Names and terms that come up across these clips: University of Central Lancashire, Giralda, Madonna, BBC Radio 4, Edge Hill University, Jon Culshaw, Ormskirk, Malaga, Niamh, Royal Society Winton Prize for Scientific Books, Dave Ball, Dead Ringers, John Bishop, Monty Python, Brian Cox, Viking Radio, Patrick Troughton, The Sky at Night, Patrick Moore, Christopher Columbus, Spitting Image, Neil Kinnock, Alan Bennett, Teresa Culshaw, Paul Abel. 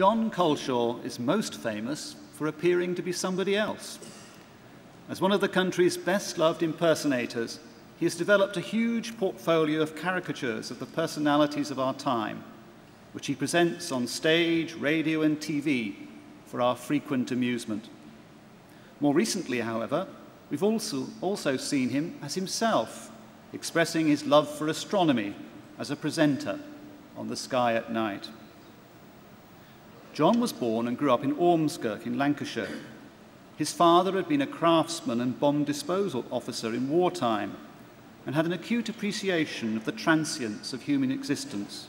Jon Culshaw is most famous for appearing to be somebody else. As one of the country's best-loved impersonators, he has developed a huge portfolio of caricatures of the personalities of our time, which he presents on stage, radio, and TV for our frequent amusement. More recently, however, we've also seen him as himself, expressing his love for astronomy as a presenter on The Sky at Night. Jon was born and grew up in Ormskirk in Lancashire. His father had been a craftsman and bomb disposal officer in wartime and had an acute appreciation of the transience of human existence.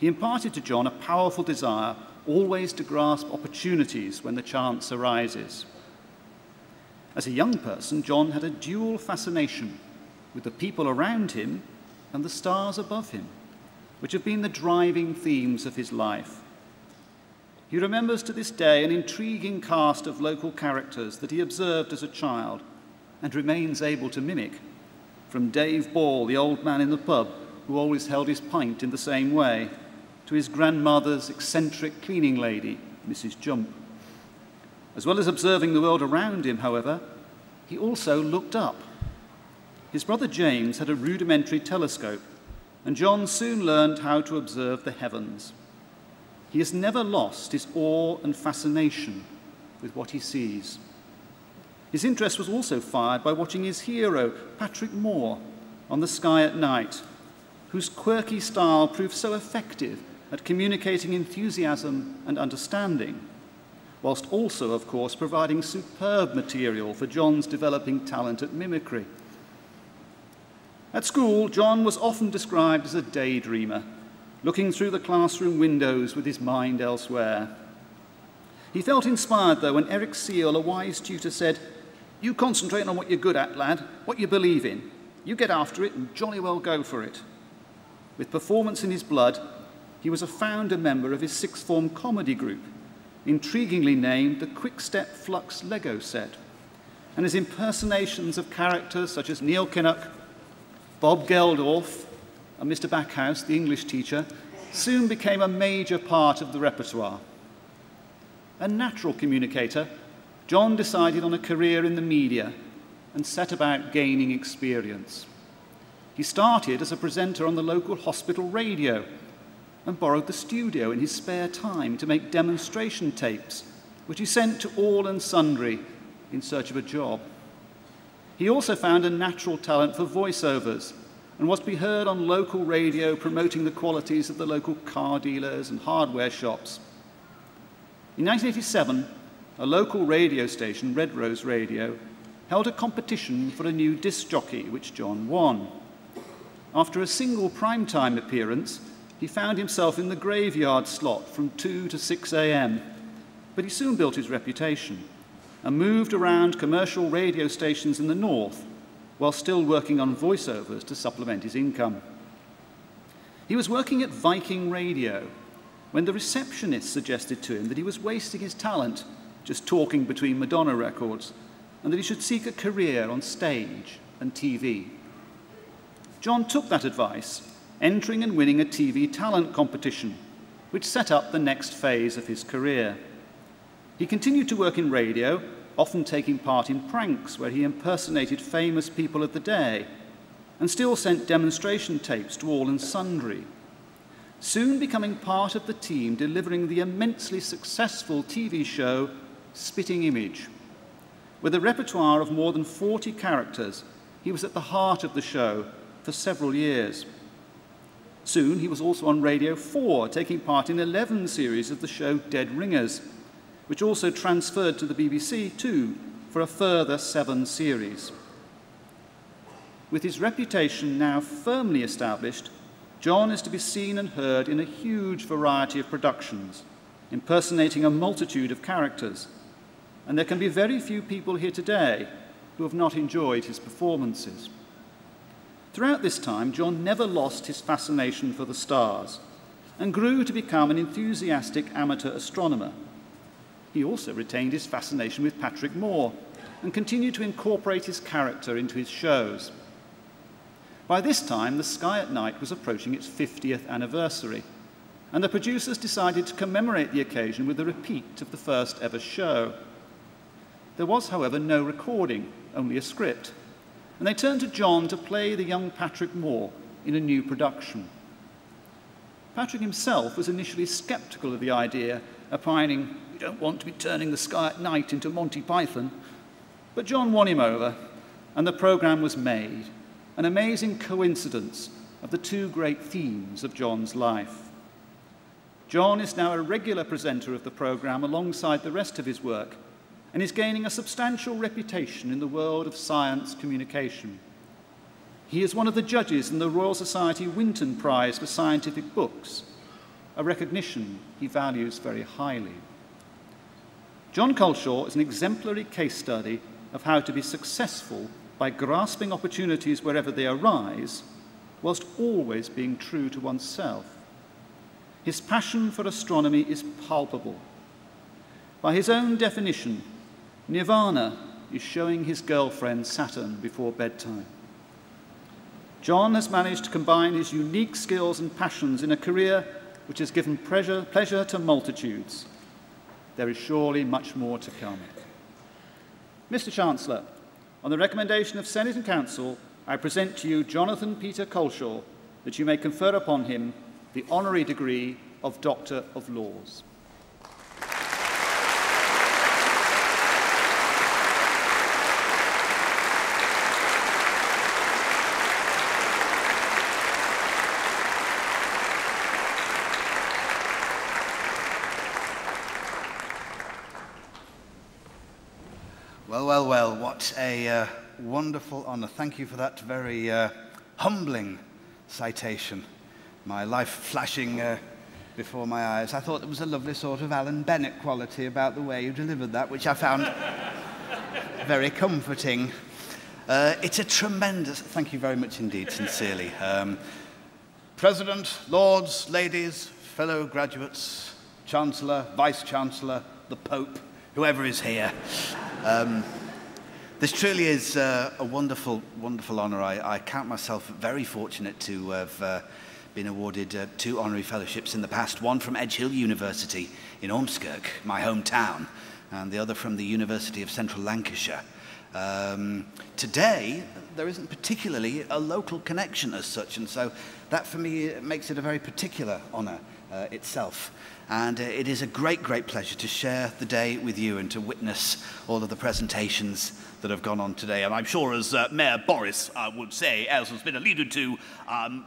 He imparted to Jon a powerful desire always to grasp opportunities when the chance arises. As a young person, Jon had a dual fascination with the people around him and the stars above him, which have been the driving themes of his life. He remembers to this day an intriguing cast of local characters that he observed as a child and remains able to mimic, from Dave Ball, the old man in the pub who always held his pint in the same way, to his grandmother's eccentric cleaning lady, Mrs. Jump. As well as observing the world around him, however, he also looked up. His brother James had a rudimentary telescope, and Jon soon learned how to observe the heavens. He has never lost his awe and fascination with what he sees. His interest was also fired by watching his hero, Patrick Moore, on The Sky at Night, whose quirky style proved so effective at communicating enthusiasm and understanding, whilst also, of course, providing superb material for Jon's developing talent at mimicry. At school, Jon was often described as a daydreamer, looking through the classroom windows with his mind elsewhere. He felt inspired, though, when Eric Seal, a wise tutor, said, "You concentrate on what you're good at, lad, what you believe in. You get after it and jolly well go for it." With performance in his blood, he was a founder member of his sixth form comedy group, intriguingly named the Quick Step Flux Lego Set, and his impersonations of characters such as Neil Kinnock, Bob Geldorf, and Mr. Backhouse, the English teacher, soon became a major part of the repertoire. A natural communicator, Jon decided on a career in the media and set about gaining experience. He started as a presenter on the local hospital radio and borrowed the studio in his spare time to make demonstration tapes, which he sent to all and sundry in search of a job. He also found a natural talent for voiceovers, and was to be heard on local radio promoting the qualities of the local car dealers and hardware shops. In 1987, a local radio station, Red Rose Radio, held a competition for a new disc jockey, which Jon won. After a single primetime appearance, he found himself in the graveyard slot from 2 to 6 a.m., but he soon built his reputation and moved around commercial radio stations in the north, while still working on voiceovers to supplement his income. He was working at Viking Radio when the receptionist suggested to him that he was wasting his talent just talking between Madonna records and that he should seek a career on stage and TV. Jon took that advice, entering and winning a TV talent competition, which set up the next phase of his career. He continued to work in radio, often taking part in pranks where he impersonated famous people of the day and still sent demonstration tapes to all and sundry, soon becoming part of the team delivering the immensely successful TV show Spitting Image. With a repertoire of more than 40 characters, he was at the heart of the show for several years. Soon he was also on Radio 4, taking part in 11 series of the show Dead Ringers, which also transferred to the BBC too for a further 7 series. With his reputation now firmly established, Jon is to be seen and heard in a huge variety of productions, impersonating a multitude of characters, and there can be very few people here today who have not enjoyed his performances. Throughout this time, Jon never lost his fascination for the stars and grew to become an enthusiastic amateur astronomer. He also retained his fascination with Patrick Moore and continued to incorporate his character into his shows. By this time, The Sky at Night was approaching its 50th anniversary, and the producers decided to commemorate the occasion with a repeat of the first ever show. There was, however, no recording, only a script, and they turned to Jon to play the young Patrick Moore in a new production. Patrick himself was initially sceptical of the idea, opining, "We don't want to be turning The Sky at Night into Monty Python," but Jon won him over, and the programme was made, an amazing coincidence of the two great themes of Jon's life. Jon is now a regular presenter of the programme alongside the rest of his work, and is gaining a substantial reputation in the world of science communication. He is one of the judges in the Royal Society Winton Prize for Scientific Books, a recognition he values very highly. Jon Culshaw is an exemplary case study of how to be successful by grasping opportunities wherever they arise, whilst always being true to oneself. His passion for astronomy is palpable. By his own definition, Nirvana is showing his girlfriend Saturn before bedtime. Jon has managed to combine his unique skills and passions in a career which has given pleasure to multitudes. There is surely much more to come. Mr. Chancellor, on the recommendation of Senate and Council, I present to you Jonathan Peter Culshaw, that you may confer upon him the honorary degree of Doctor of Laws. Well, well, what a wonderful honour. Thank you for that very humbling citation. My life flashing before my eyes. I thought there was a lovely sort of Alan Bennett quality about the way you delivered that, which I found very comforting. It's a tremendous... Thank you very much indeed, sincerely. President, Lords, Ladies, fellow graduates, Chancellor, Vice-Chancellor, the Pope, whoever is here. This truly is a wonderful, wonderful honour. I count myself very fortunate to have been awarded two honorary fellowships in the past, one from Edge Hill University in Ormskirk, my hometown, and the other from the University of Central Lancashire. Today, there isn't particularly a local connection as such, and so that for me makes it a very particular honour itself. And it is a great, great pleasure to share the day with you and to witness all of the presentations that have gone on today. And I'm sure, as Mayor Boris would say, as has been alluded to,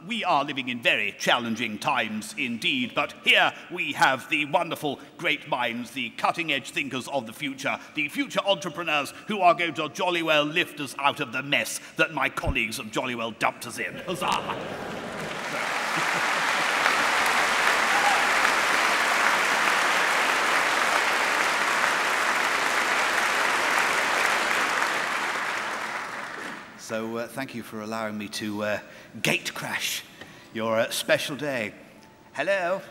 we are living in very challenging times indeed. But here we have the wonderful great minds, the cutting-edge thinkers of the future entrepreneurs who are going to jolly well lift us out of the mess that my colleagues have jolly well dumped us in. Huzzah! So thank you for allowing me to gate crash your special day. Hello.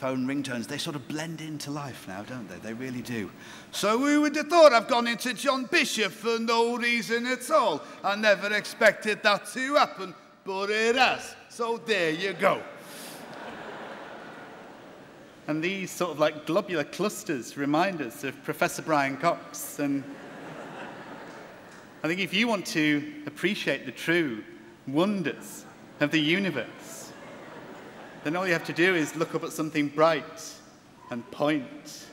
Phone ringtones, they sort of blend into life now, don't they? They really do. So who would have thought I've gone into John Bishop for no reason at all? I never expected that to happen, but it has. So there you go. And these sort of like globular clusters remind us of Professor Brian Cox, and I think if you want to appreciate the true wonders of the universe, then all you have to do is look up at something bright and point.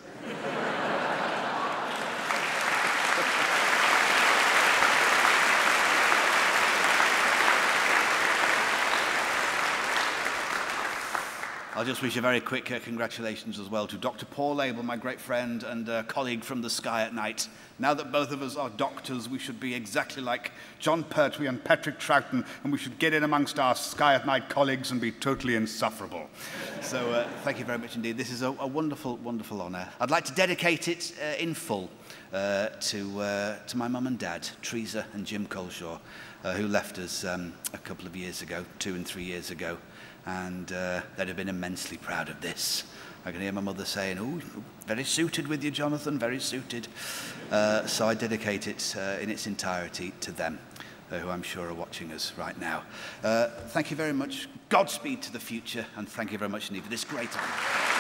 I'll just wish a very quick congratulations as well to Dr. Paul Abel, my great friend and colleague from The Sky at Night. Now that both of us are doctors, we should be exactly like Jon Pertwee and Patrick Troughton, and we should get in amongst our Sky at Night colleagues and be totally insufferable. So thank you very much indeed. This is a wonderful, wonderful honour. I'd like to dedicate it in full to my mum and dad, Teresa and Jim Culshaw, who left us a couple of years ago, 2 and 3 years ago. And they'd have been immensely proud of this. I can hear my mother saying, "Oh, very suited with you, Jonathan, very suited." So I dedicate it in its entirety to them. who I'm sure are watching us right now. Thank you very much. Godspeed to the future, and thank you very much, Niamh, for this great honor.